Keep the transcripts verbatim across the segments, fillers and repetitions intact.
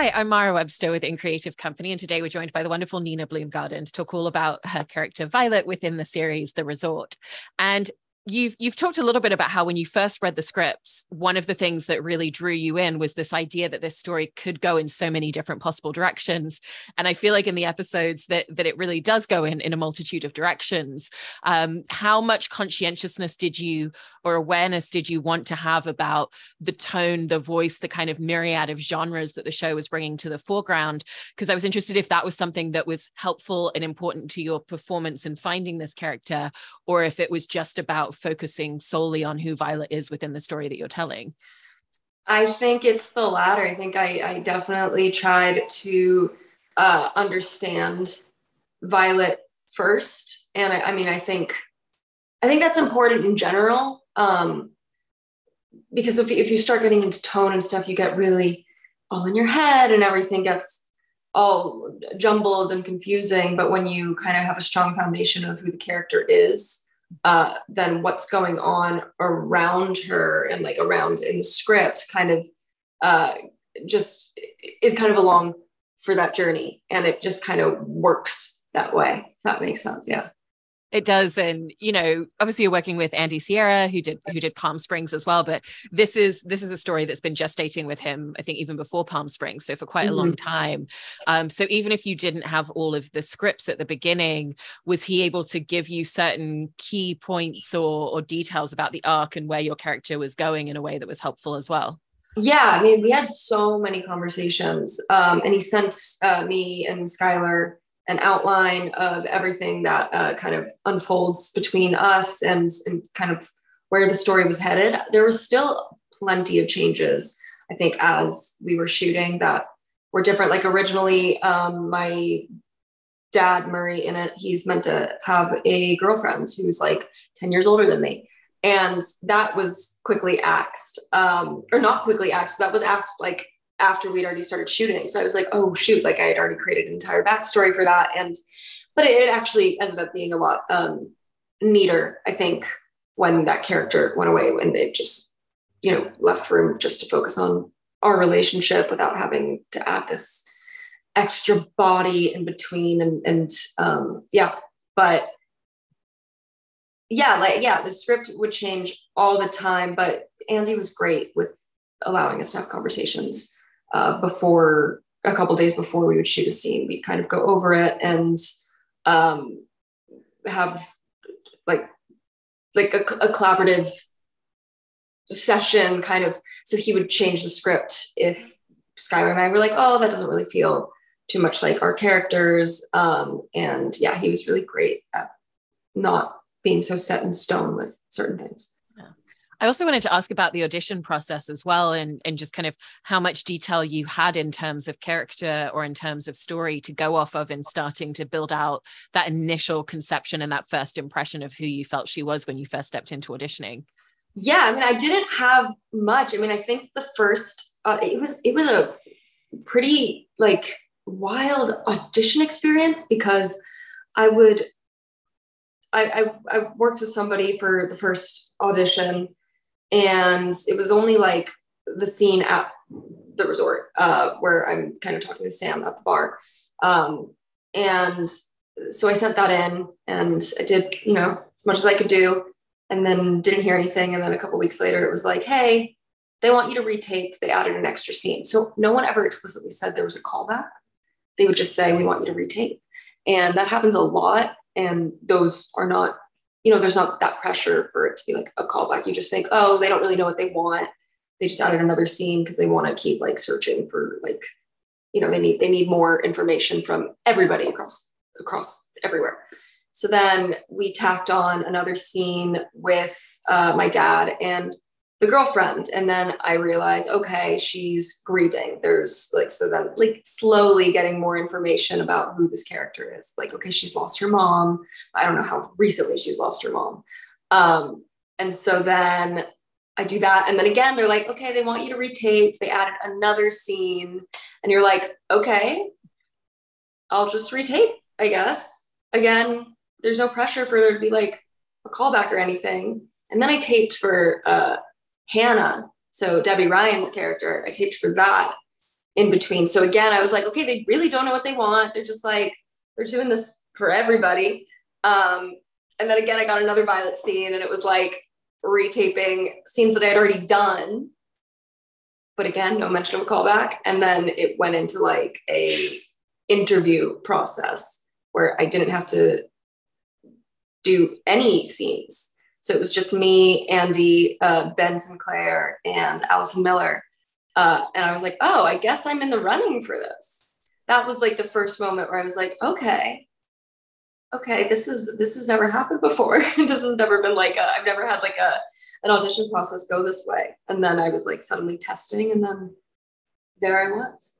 Hi, I'm Mara Webster with In Creative Company, and today we're joined by the wonderful Nina Bloomgarden to talk all about her character Violet within the series The Resort. And you've you've talked a little bit about how when you first read the scripts, one of the things that really drew you in was this idea that this story could go in so many different possible directions. And I feel like in the episodes that that it really does go in in a multitude of directions. Um, how much conscientiousness did you or awareness did you want to have about the tone, the voice, the kind of myriad of genres that the show was bringing to the foreground? Because I was interested if that was something that was helpful and important to your performance in finding this character, or if it was just about focusing solely on who Violet is within the story that you're telling. I think it's the latter. I think I, I definitely tried to uh, understand Violet first. And I, I mean, I think, I think that's important in general, um, because if, if you start getting into tone and stuff, you get really all in your head and everything gets all jumbled and confusing. But when you kind of have a strong foundation of who the character is, Uh, then what's going on around her and like around in the script kind of uh, just is kind of along for that journey. And it just kind of works that way, if that makes sense. Yeah. It does. And, you know, obviously you're working with Andy Sierra, who did who did Palm Springs as well. But this is this is a story that's been gestating with him, I think, even before Palm Springs. So for quite mm-hmm. a long time. Um, so even if you didn't have all of the scripts at the beginning, was he able to give you certain key points or, or details about the arc and where your character was going in a way that was helpful as well? Yeah, I mean, we had so many conversations um, and he sent uh, me and Skyler an outline of everything that uh, kind of unfolds between us and, and kind of where the story was headed. There was still plenty of changes, I think, as we were shooting that were different. Like originally, um, my dad, Murray, in it, he's meant to have a girlfriend who's like ten years older than me. And that was quickly axed, um, or not quickly axed, that was axed like after we'd already started shooting. So I was like, oh shoot, like I had already created an entire backstory for that. And, but it, it actually ended up being a lot um, neater, I think, when that character went away, when they just, you know, left room just to focus on our relationship without having to add this extra body in between. And, and um, yeah, but yeah, like, yeah, the script would change all the time, but Andy was great with allowing us to have conversations. Uh, before a couple days before we would shoot a scene, we kind of go over it and um, have like like a, a collaborative session, kind of. So he would change the script if Skyler and I were like, "Oh, that doesn't really feel too much like our characters." Um, and yeah, he was really great at not being so set in stone with certain things. I also wanted to ask about the audition process as well, and, and just kind of how much detail you had in terms of character or in terms of story to go off of in starting to build out that initial conception and that first impression of who you felt she was when you first stepped into auditioning. Yeah, I mean, I didn't have much. I mean, I think the first, uh, it was it was a pretty like wild audition experience because I would, I I, I worked with somebody for the first audition. And it was only like the scene at the resort uh, where I'm kind of talking to Sam at the bar. Um, and so I sent that in and I did, you know, as much as I could do and then didn't hear anything. And then a couple weeks later, it was like, hey, they want you to retake. They added an extra scene. So no one ever explicitly said there was a callback. They would just say, we want you to retake. And that happens a lot. And those are not, you know, there's not that pressure for it to be like a callback. You just think, oh, they don't really know what they want. They just added another scene because they want to keep like searching for like, you know, they need they need more information from everybody across across everywhere. So then we tacked on another scene with uh, my dad and the girlfriend, and then I realized, okay, she's grieving. There's like so then like slowly getting more information about who this character is. Like, okay, she's lost her mom. I don't know how recently she's lost her mom. Um, and so then I do that, and then again they're like, okay, they want you to retake. They added another scene, and you're like, okay, I'll just retake, I guess. Again, there's no pressure for there to be like a callback or anything. And then I taped for. Uh, Hannah, so Debbie Ryan's character, I taped for that. in between. So again, I was like, okay, they really don't know what they want. They're just like, they're doing this for everybody. Um, and then again, I got another Violet scene and it was like retaping scenes that I had already done, but again, no mention of a callback. And then it went into like a interview process where I didn't have to do any scenes. So it was just me, Andy, uh, Ben Sinclair, and Allison Miller. Uh, and I was like, oh, I guess I'm in the running for this. That was like the first moment where I was like, okay, okay, this is, this has never happened before. This has never been like, a, I've never had like a, an audition process go this way. And then I was like suddenly testing and then there I was.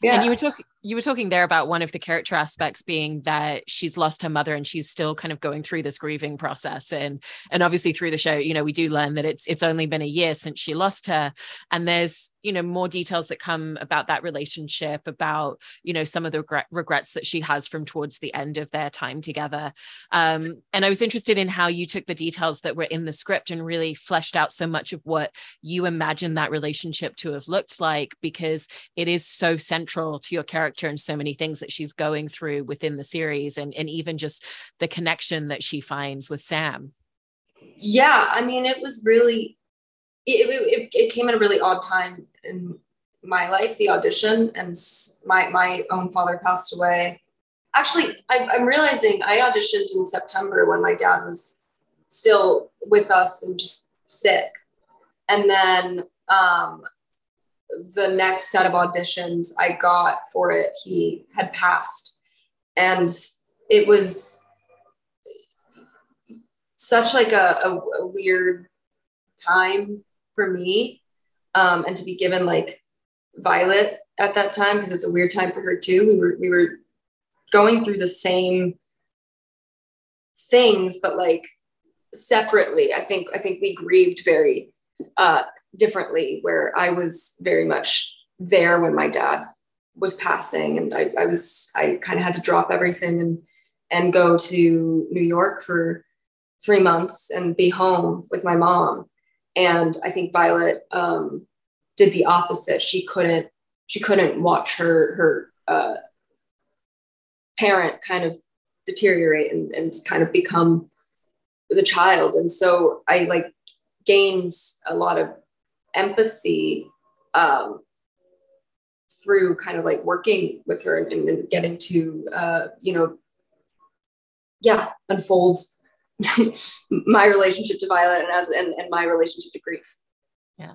Yeah. And you were talking, you were talking there about one of the character aspects being that she's lost her mother and she's still kind of going through this grieving process. And, and obviously through the show, you know, we do learn that it's, it's only been a year since she lost her. And there's, you know, more details that come about that relationship, about, you know, some of the regret, regrets that she has from towards the end of their time together. Um, and I was interested in how you took the details that were in the script and really fleshed out so much of what you imagined that relationship to have looked like, because it is so central to your character and so many things that she's going through within the series, and, and even just the connection that she finds with Sam. Yeah, I mean, it was really, it, it, it came at a really odd time in my life, the audition, and my, my own father passed away. Actually, I, I'm realizing I auditioned in September when my dad was still with us and just sick. And then, um, the next set of auditions I got for it, he had passed. And it was such like a, a, a weird time for me. Um, and to be given like Violet at that time, because it's a weird time for her too. We were, we were going through the same things, but like separately. I think, I think we grieved very, uh, differently, where I was very much there when my dad was passing, and I, I was, I kind of had to drop everything and, and go to New York for three months and be home with my mom. And I think Violet um, did the opposite. She couldn't, she couldn't watch her, her uh, parent kind of deteriorate and, and kind of become the child. And so I like gained a lot of empathy um, through kind of like working with her and, and getting to, uh, you know, yeah, unfolds my relationship to Violet and, as, and, and my relationship to grief. Yeah.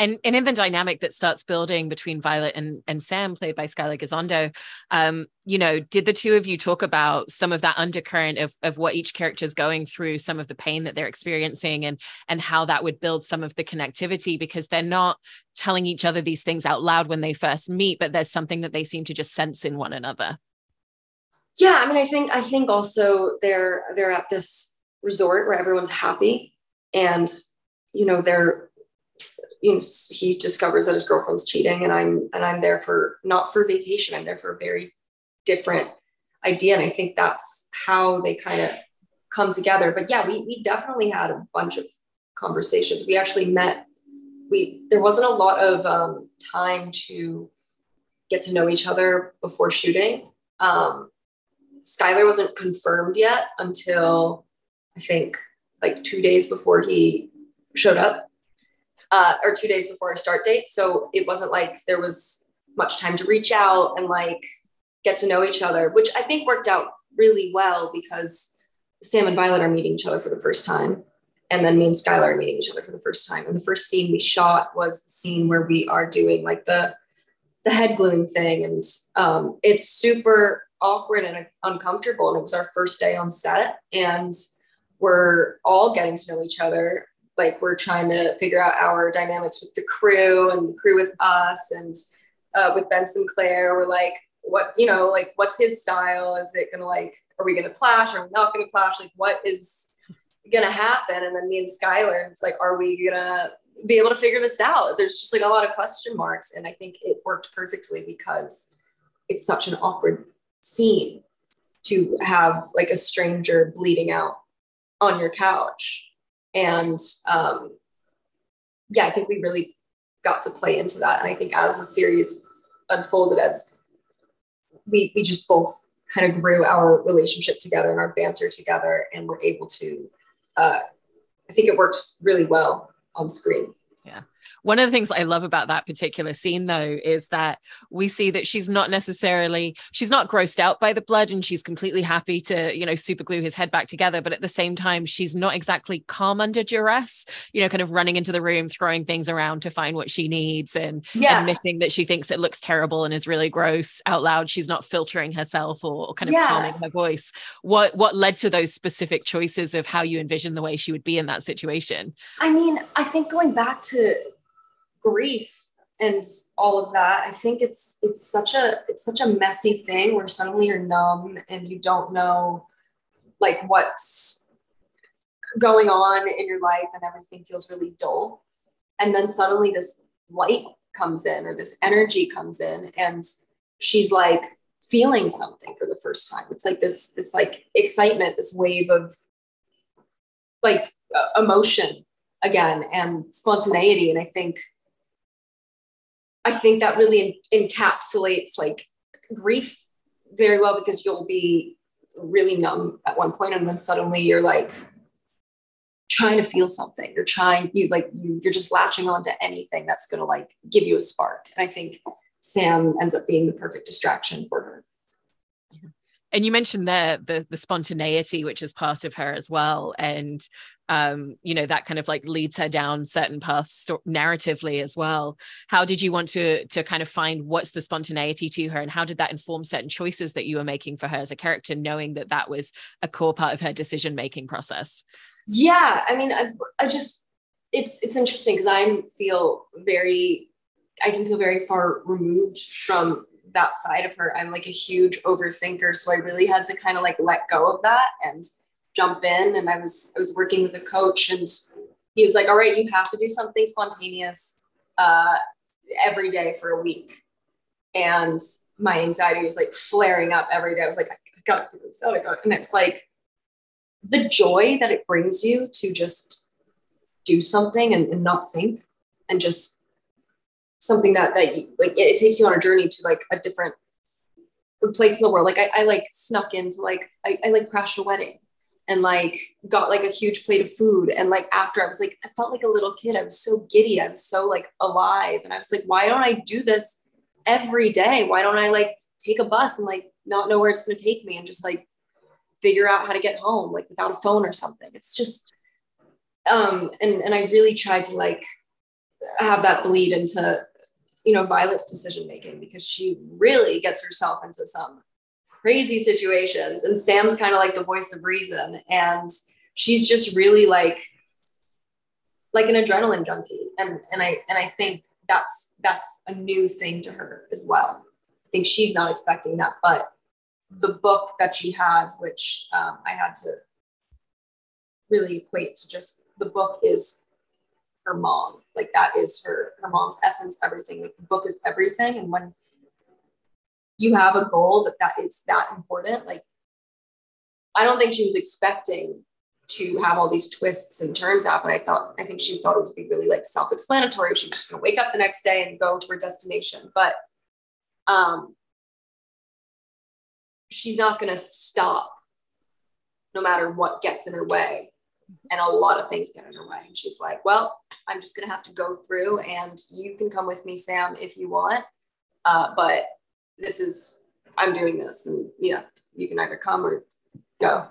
And, and in the dynamic that starts building between Violet and, and Sam, played by Skyler Gisondo, um, you know, did the two of you talk about some of that undercurrent of, of what each character is going through, some of the pain that they're experiencing, and, and how that would build some of the connectivity, because they're not telling each other these things out loud when they first meet, but there's something that they seem to just sense in one another. Yeah. I mean, I think, I think also they're, they're at this resort where everyone's happy and, you know, they're, you know, he discovers that his girlfriend's cheating, and I'm, and I'm there for, not for vacation. I'm there for a very different idea. And I think that's how they kind of come together. But yeah, we, we definitely had a bunch of conversations. We actually met, we, there wasn't a lot of um, time to get to know each other before shooting. Um, Skyler wasn't confirmed yet until I think like two days before he showed up. Uh, or two days before our start date. So it wasn't like there was much time to reach out and like get to know each other, which I think worked out really well, because Sam and Violet are meeting each other for the first time. And then me and Skyler are meeting each other for the first time. And the first scene we shot was the scene where we are doing like the, the head gluing thing. And um, it's super awkward and uncomfortable. And it was our first day on set, and we're all getting to know each other. Like we're trying to figure out our dynamics with the crew and the crew with us, and uh, with Ben Sinclair, we're like, what, you know, like what's his style? Is it gonna like, are we gonna clash? Are we not gonna clash? Like what is gonna happen? And then me and Skyler, it's like, are we gonna be able to figure this out? There's just like a lot of question marks. And I think it worked perfectly, because it's such an awkward scene to have like a stranger bleeding out on your couch. And um, yeah, I think we really got to play into that. And I think as the series unfolded, as we, we just both kind of grew our relationship together and our banter together, and were able to, uh, I think it works really well on screen. Yeah. One of the things I love about that particular scene, though, is that we see that she's not necessarily, she's not grossed out by the blood, and she's completely happy to, you know, super glue his head back together. But at the same time, she's not exactly calm under duress, you know, kind of running into the room, throwing things around to find what she needs, and yeah. admitting that she thinks it looks terrible and is really gross out loud. She's not filtering herself or, or kind of yeah. calming her voice. What, what led to those specific choices of how you envision the way she would be in that situation? I mean, I think going back to grief and all of that, I think it's it's such a it's such a messy thing where suddenly you're numb and you don't know like what's going on in your life, and everything feels really dull, and then suddenly this light comes in, or this energy comes in, and she's like feeling something for the first time. It's like this this like excitement, this wave of like uh, emotion again, and spontaneity. And I think I think that really en- encapsulates like grief very well, because you'll be really numb at one point, and then suddenly you're like trying to feel something. You're trying, you like, you, you're just latching onto anything that's going to like give you a spark. And I think Sam ends up being the perfect distraction for her. Yeah. And you mentioned there the, the spontaneity, which is part of her as well. And, um, you know, that kind of like leads her down certain paths sto- narratively as well. How did you want to, to kind of find what's the spontaneity to her, and how did that inform certain choices that you were making for her as a character, knowing that that was a core part of her decision-making process? Yeah. I mean, I, I just, it's, it's interesting because I feel very, I can feel very far removed from that side of her. I'm like a huge overthinker, so I really had to kind of like let go of that and jump in. And I was I was working with a coach, and he was like, all right, you have to do something spontaneous uh every day for a week. And my anxiety was like flaring up every day. I was like, I gotta figure this out, I gotta. And it's like the joy that it brings you to just do something and, and not think, and just something that, that you, like, it, it takes you on a journey to like a different place in the world. Like I, I like snuck into like, I, I like crashed a wedding and like got like a huge plate of food. And like, after I was like, I felt like a little kid. I was so giddy. I was so like alive. And I was like, why don't I do this every day? Why don't I like take a bus and like not know where it's going to take me, and just like figure out how to get home, like without a phone or something. It's just, um, and, and I really tried to like have that bleed into, you know, Violet's decision-making, because she really gets herself into some crazy situations, and Sam's kind of like the voice of reason, and she's just really like, like an adrenaline junkie. And, and I, and I think that's, that's a new thing to her as well. I think she's not expecting that, but the book that she has, which um, I had to really equate to, just the book is her mom. Like that is her, her mom's essence, everything. Like the book is everything. And when you have a goal that that is that important, like I don't think she was expecting to have all these twists and turns happen. I thought, I think she thought it would be really like self-explanatory. She was just gonna wake up the next day and go to her destination. But um, she's not gonna stop no matter what gets in her way. And a lot of things get in her way. And she's like, well, I'm just going to have to go through, and you can come with me, Sam, if you want. Uh, but this is, I'm doing this. And yeah, you can either come or go.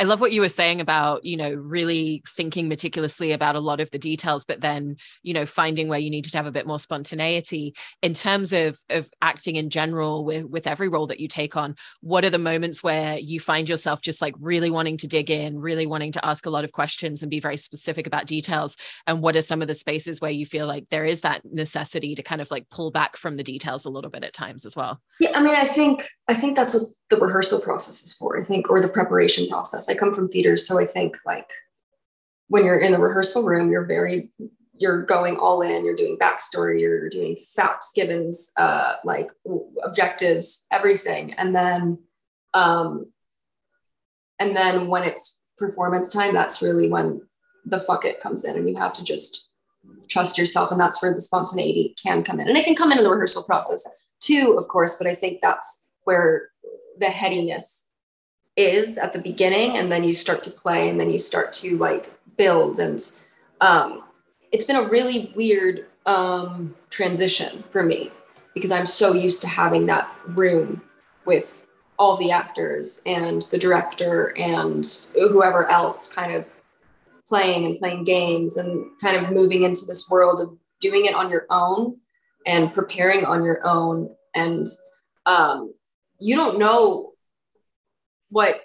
I love what you were saying about, you know, really thinking meticulously about a lot of the details, but then, you know, finding where you needed to have a bit more spontaneity in terms of, of acting in general with, with every role that you take on. What are the moments where you find yourself just like really wanting to dig in, really wanting to ask a lot of questions and be very specific about details? And what are some of the spaces where you feel like there is that necessity to kind of like pull back from the details a little bit at times as well? Yeah, I mean, I think, I think that's what the rehearsal process is for, I think, or the preparation process. I come from theater, so I think like when you're in the rehearsal room, you're very, you're going all in, you're doing backstory, you're doing facts, givens, uh, like objectives, everything. And then, um, and then when it's performance time, that's really when the fuck it comes in, and you have to just trust yourself. And that's where the spontaneity can come in. And it can come in in the rehearsal process too, of course, but I think that's where the headiness is at the beginning. And then you start to play and then you start to like build. And um, it's been a really weird um, transition for me because I'm so used to having that room with all the actors and the director and whoever else kind of playing and playing games and kind of moving into this world of doing it on your own and preparing on your own. And um, you don't know what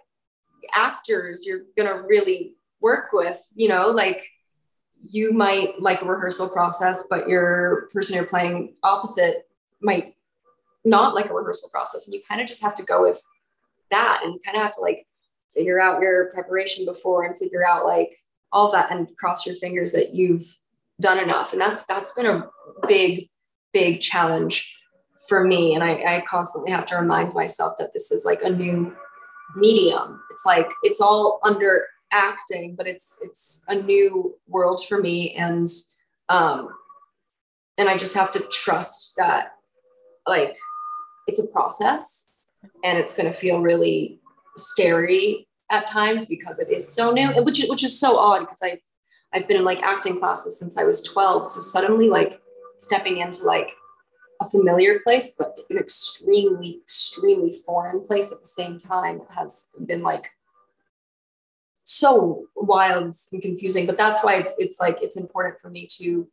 actors you're gonna really work with, you know, like you might like a rehearsal process, but your person you're playing opposite might not like a rehearsal process. And you kind of just have to go with that and you kind of have to like figure out your preparation before and figure out like all that and cross your fingers that you've done enough. And that's, that's been a big, big challenge for me. And I, I constantly have to remind myself that this is like a new medium. It's like, it's all under acting, but it's, it's a new world for me. And, um, and I just have to trust that like it's a process and it's going to feel really scary at times because it is so new, which, which is so odd because I, I've been in like acting classes since I was twelve. So suddenly like stepping into like a familiar place, but an extremely, extremely foreign place at the same time has been like so wild and confusing, but that's why it's, it's like, it's important for me to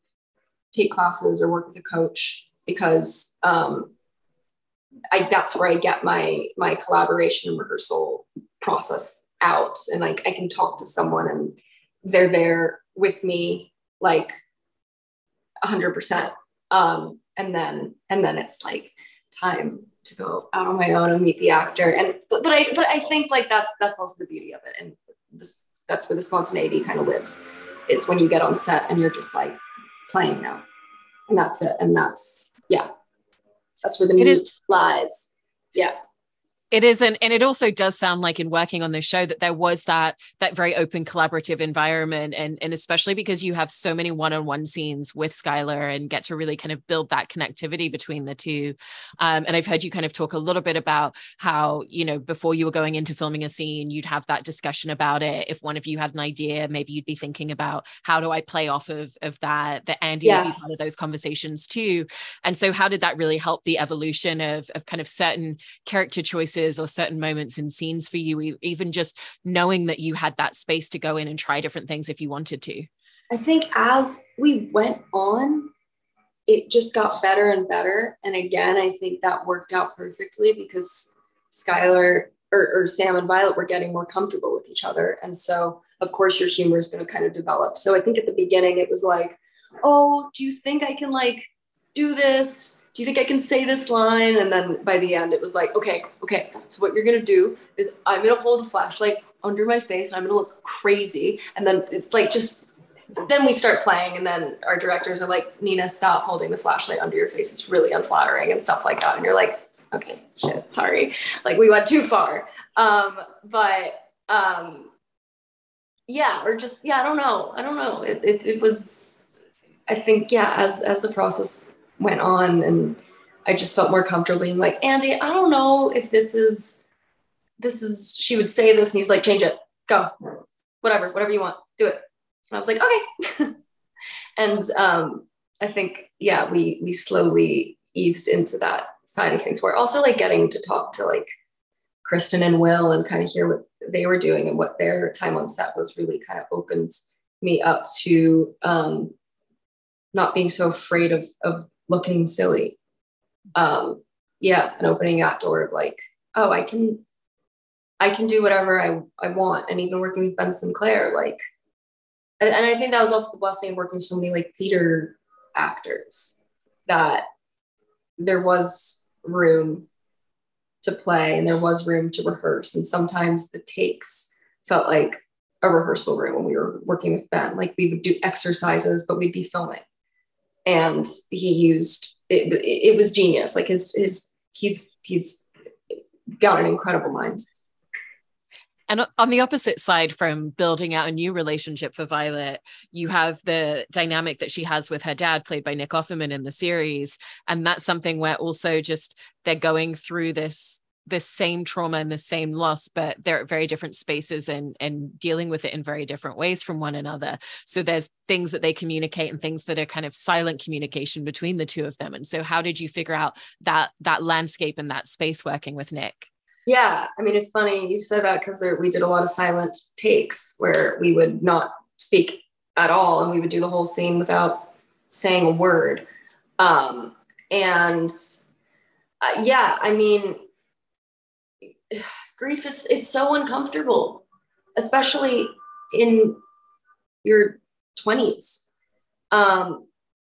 take classes or work with a coach because, um, I, that's where I get my, my collaboration and rehearsal process out. And like, I can talk to someone and they're there with me, like a hundred percent. Um, and then, and then it's like time to go out on my own and meet the actor. And, but, but I, but I think like, that's, that's also the beauty of it. And this, that's where the spontaneity kind of lives. It's when you get on set and you're just like playing now and that's it. And that's, yeah. That's where the meat lies. Yeah. It is. And, and it also does sound like in working on this show that there was that, that very open collaborative environment. And, and especially because you have so many one-on-one scenes with Skyler and get to really kind of build that connectivity between the two. Um, and I've heard you kind of talk a little bit about how, you know, before you were going into filming a scene, you'd have that discussion about it. If one of you had an idea, maybe you'd be thinking about how do I play off of, of that, that Andy yeah. would be part of those conversations too. And so how did that really help the evolution of, of kind of certain character choices or certain moments in scenes for you, even just knowing that you had that space to go in and try different things if you wanted to? I think as we went on, it just got better and better. And again, I think that worked out perfectly because Skyler or, or Sam and Violet were getting more comfortable with each other. And so of course your humor is going to kind of develop. So I think at the beginning it was like, oh, do you think I can like do this? Do you think I can say this line? And then by the end, it was like, okay, okay. So what you're going to do is I'm going to hold the flashlight under my face and I'm going to look crazy. And then it's like, just, then we start playing. And then our directors are like, Nina, stop holding the flashlight under your face. It's really unflattering and stuff like that. And you're like, okay, shit, sorry. Like we went too far. Um, but um, yeah, or just, yeah, I don't know. I don't know. It, it, it was, I think, yeah, as, as the process went on and I just felt more comfortable being like, Andy, I don't know if this is, this is, she would say this and he's like, change it, go, whatever, whatever you want, do it. And I was like, okay. and um, I think, yeah, we, we slowly eased into that side of things. We're also like getting to talk to like Kristen and Will and kind of hear what they were doing and what their time on set was really kind of opened me up to um, not being so afraid of, of looking silly. Um, yeah. And opening that door of like, oh, I can, I can do whatever I, I want. And even working with Ben Sinclair, like, and, and I think that was also the blessing of working with so many like theater actors that there was room to play and there was room to rehearse. And sometimes the takes felt like a rehearsal room when we were working with Ben, like we would do exercises, but we'd be filming. And he used, it, it was genius. Like his, his, he's, he's got an incredible mind. And on the opposite side from building out a new relationship for Violet, you have the dynamic that she has with her dad, played by Nick Offerman in the series. And that's something where also just they're going through this the same trauma and the same loss, but they're at very different spaces and and dealing with it in very different ways from one another. So there's things that they communicate and things that are kind of silent communication between the two of them. And so how did you figure out that that landscape and that space working with Nick? Yeah, I mean, it's funny you said that because we did a lot of silent takes where we would not speak at all and we would do the whole scene without saying a word. Um, and uh, yeah, I mean, grief is, it's so uncomfortable, especially in your twenties. Um,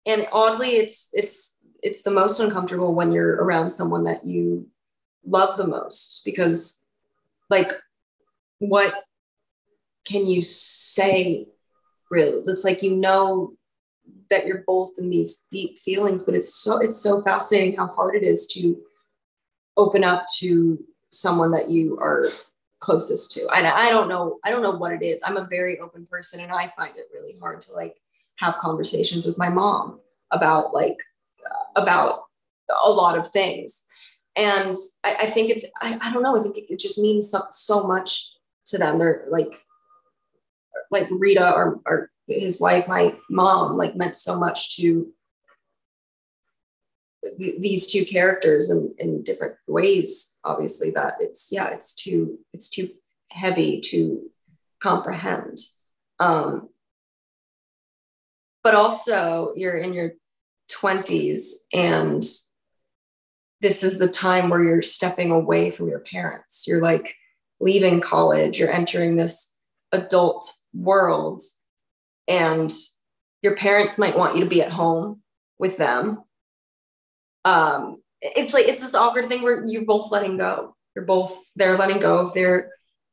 and oddly, it's, it's, it's the most uncomfortable when you're around someone that you love the most, because like, what can you say really? It's like, you know, that you're both in these deep feelings, but it's so, it's so fascinating how hard it is to open up to someone that you are closest to. And I don't know, I don't know what it is. I'm a very open person and I find it really hard to like have conversations with my mom about like, about a lot of things. And I, I think it's, I, I don't know, I think it, it just means so, so much to them. They're like, like Rita or, or his wife, my mom, like meant so much to these two characters in, in different ways, obviously, that it's, yeah, it's too, it's too heavy to comprehend. Um, but also you're in your twenties and this is the time where you're stepping away from your parents. You're like leaving college, you're entering this adult world and your parents might want you to be at home with them. Um, it's like, it's this awkward thing where you're both letting go. You're both, they're letting go of their,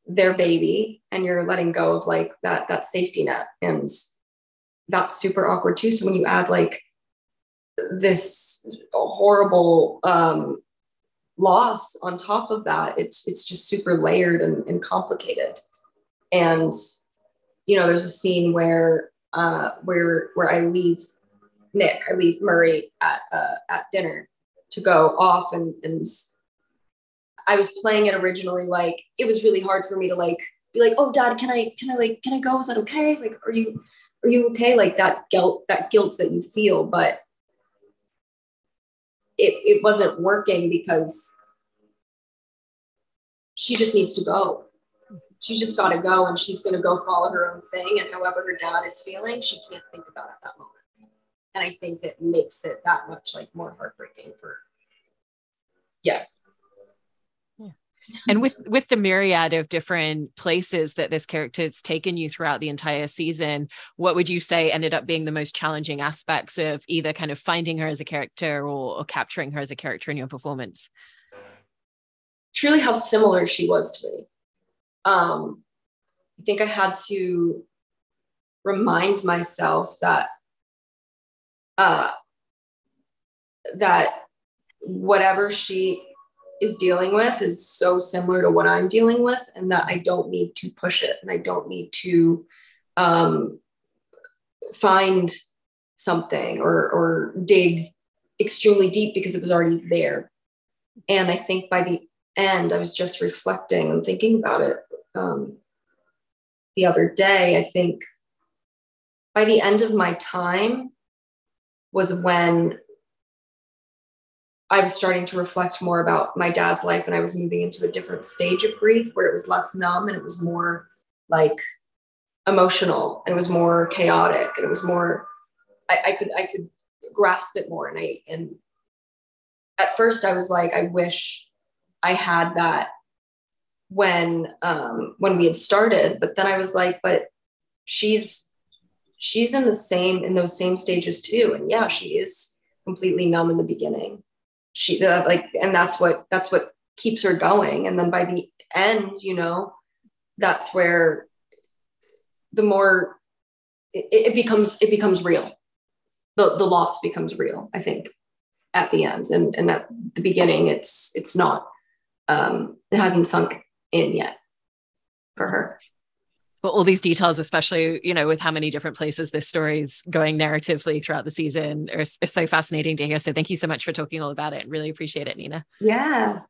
their baby and you're letting go of like that, that safety net. And that's super awkward too. So when you add like this horrible, um, loss on top of that, it's, it's just super layered and, and complicated. And, you know, there's a scene where, uh, where, where I leave Nick, I leave Murray at, uh, at dinner to go off. And, and I was playing it originally, like, it was really hard for me to like, be like, oh dad, can I, can I like, can I go? Is that okay? Like, are you, are you okay? Like that guilt, that guilt that you feel, but it, it wasn't working because she just needs to go. She's just got to go and she's going to go follow her own thing. And however her dad is feeling, she can't think about it that moment. And I think that makes it that much like more heartbreaking for, yeah. Yeah. And with, with the myriad of different places that this character's taken you throughout the entire season, what would you say ended up being the most challenging aspects of either kind of finding her as a character or, or capturing her as a character in your performance? Truly how similar she was to me. Um, I think I had to remind myself that Uh, that whatever she is dealing with is so similar to what I'm dealing with and that I don't need to push it and I don't need to um, find something or, or dig extremely deep because it was already there. And I think by the end, I was just reflecting and thinking about it um, the other day. I think by the end of my time, was when I was starting to reflect more about my dad's life and I was moving into a different stage of grief where it was less numb and it was more like emotional and it was more chaotic and it was more, I, I could, I could grasp it more. And I, and at first I was like, I wish I had that when, um, when we had started, but then I was like, but she's, she's in the same, in those same stages too. And yeah, she is completely numb in the beginning. She uh, like, and that's what, that's what keeps her going. And then by the end, you know, that's where the more it, it becomes, it becomes real. The, the loss becomes real, I think, at the end. And, and at the beginning, it's, it's not, um, it hasn't sunk in yet. for her. But all these details, especially, you know, with how many different places this story is going narratively throughout the season, are, are so fascinating to hear. So thank you so much for talking all about it. Really appreciate it, Nina. Yeah.